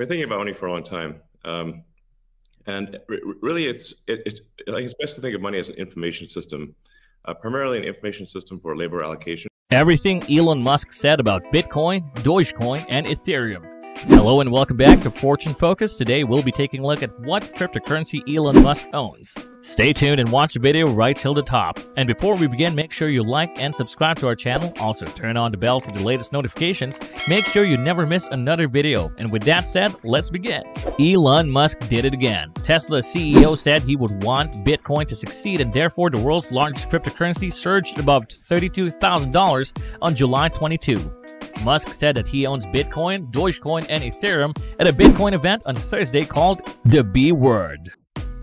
been thinking about money for a long time. And really, I think it's best to think of money as an information system, primarily an information system for labor allocation. Everything Elon Musk said about Bitcoin, Dogecoin, and Ethereum. Hello and welcome back to Fortune Focus. Today we'll be taking a look at what cryptocurrency Elon Musk owns. Stay tuned and watch the video right till the top. And before we begin, make sure you like and subscribe to our channel. Also turn on the bell for the latest notifications. Make sure you never miss another video. And with that said, let's begin. Elon Musk did it again. Tesla CEO said he would want Bitcoin to succeed, and therefore the world's largest cryptocurrency surged above $32,000 on July 22. Musk said that he owns Bitcoin, Dogecoin, and Ethereum at a Bitcoin event on Thursday called The B Word.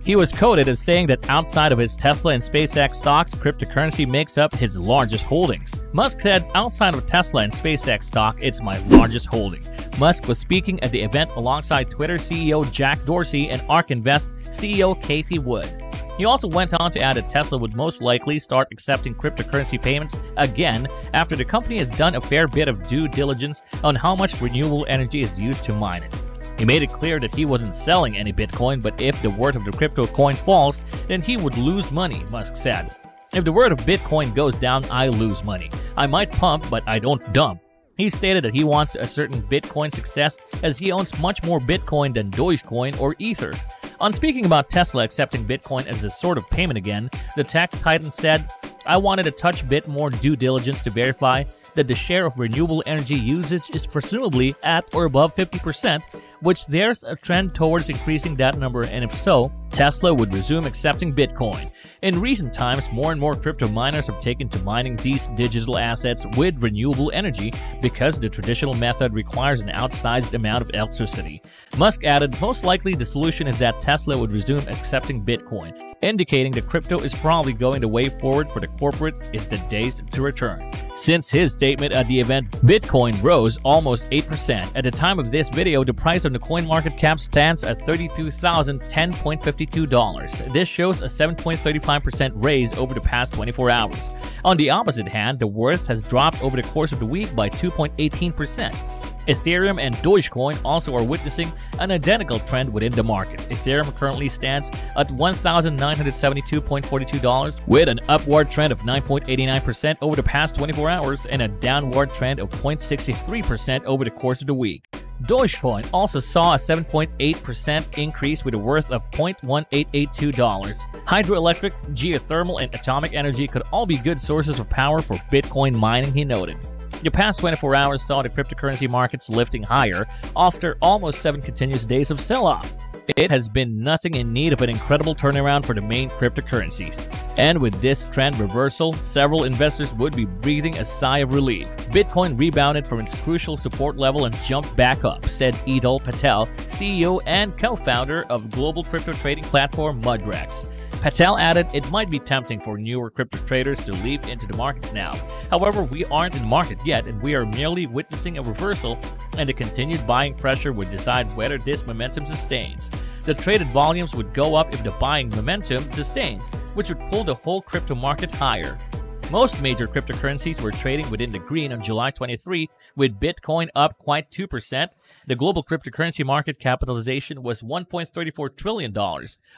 He was quoted as saying that outside of his Tesla and SpaceX stocks, cryptocurrency makes up his largest holdings. Musk said, "Outside of Tesla and SpaceX stock, it's my largest holding." Musk was speaking at the event alongside Twitter CEO Jack Dorsey and ARK Invest CEO Cathie Wood. He also went on to add that Tesla would most likely start accepting cryptocurrency payments again after the company has done a fair bit of due diligence on how much renewable energy is used to mine it. He made it clear that he wasn't selling any Bitcoin, but if the worth of the crypto coin falls, then he would lose money, Musk said. "If the worth of Bitcoin goes down, I lose money. I might pump, but I don't dump." He stated that he wants to assert Bitcoin success as he owns much more Bitcoin than Dogecoin or Ether. On speaking about Tesla accepting Bitcoin as a sort of payment again, the tech titan said, "I wanted a touch bit more due diligence to verify that the share of renewable energy usage is presumably at or above 50%, which there's a trend towards increasing that number, and if so, Tesla would resume accepting Bitcoin." In recent times, more and more crypto miners have taken to mining these digital assets with renewable energy because the traditional method requires an outsized amount of electricity. Musk added, "Most likely the solution is that Tesla would resume accepting Bitcoin, indicating that crypto is probably going the way forward for the corporate is the days to return." Since his statement at the event, Bitcoin rose almost 8%. At the time of this video, the price on the CoinMarketCap stands at $32,010.52. This shows a 7.35% raise over the past 24 hours. On the opposite hand, the worth has dropped over the course of the week by 2.18%. Ethereum and Dogecoin also are witnessing an identical trend within the market. Ethereum currently stands at $1,972.42 with an upward trend of 9.89% over the past 24 hours and a downward trend of 0.63% over the course of the week. Dogecoin also saw a 7.8% increase with a worth of $0.1882. Hydroelectric, geothermal, and atomic energy could all be good sources of power for Bitcoin mining, he noted. The past 24 hours saw the cryptocurrency markets lifting higher after almost 7 continuous days of sell-off. It has been nothing in need of an incredible turnaround for the main cryptocurrencies. And with this trend reversal, several investors would be breathing a sigh of relief. Bitcoin rebounded from its crucial support level and jumped back up, said Edul Patel, CEO and co-founder of global crypto trading platform Mudrex. Patel added, "It might be tempting for newer crypto traders to leap into the markets now. However, we aren't in the market yet, and we are merely witnessing a reversal, and the continued buying pressure would decide whether this momentum sustains. The traded volumes would go up if the buying momentum sustains, which would pull the whole crypto market higher." Most major cryptocurrencies were trading within the green on July 23, with Bitcoin up quite 2%. The global cryptocurrency market capitalization was $1.34 trillion,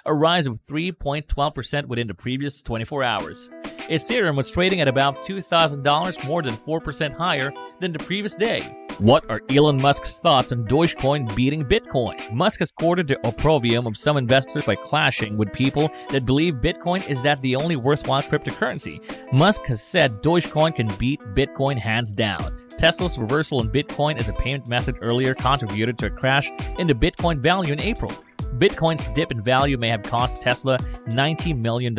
a rise of 3.12% within the previous 24 hours. Ethereum was trading at about $2,000, more than 4% higher than the previous day. What are Elon Musk's thoughts on Dogecoin beating Bitcoin? Musk has courted the opprobrium of some investors by clashing with people that believe Bitcoin is the only worthwhile cryptocurrency. Musk has said Dogecoin can beat Bitcoin hands down. Tesla's reversal in Bitcoin as a payment method earlier contributed to a crash in the Bitcoin value in April. Bitcoin's dip in value may have cost Tesla $90 million,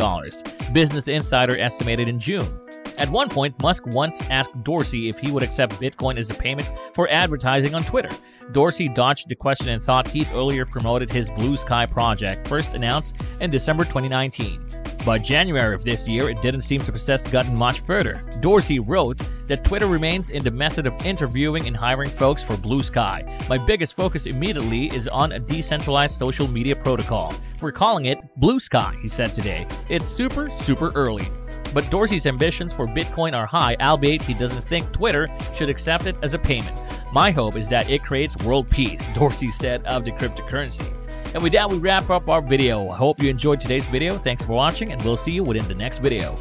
Business Insider estimated in June. At one point, Musk once asked Dorsey if he would accept Bitcoin as a payment for advertising on Twitter. Dorsey dodged the question and thought he'd earlier promoted his Blue Sky project, first announced in December 2019. By January of this year, it didn't seem to have gotten much further. Dorsey wrote that Twitter remains in the method of interviewing and hiring folks for Blue Sky. "My biggest focus immediately is on a decentralized social media protocol. We're calling it Blue Sky," he said today. "It's super, super early." But Dorsey's ambitions for Bitcoin are high, albeit he doesn't think Twitter should accept it as a payment. My hope is that it creates world peace, Dorsey said of the cryptocurrency. And with that, we wrap up our video. I hope you enjoyed today's video. Thanks for watching, and we'll see you within the next video.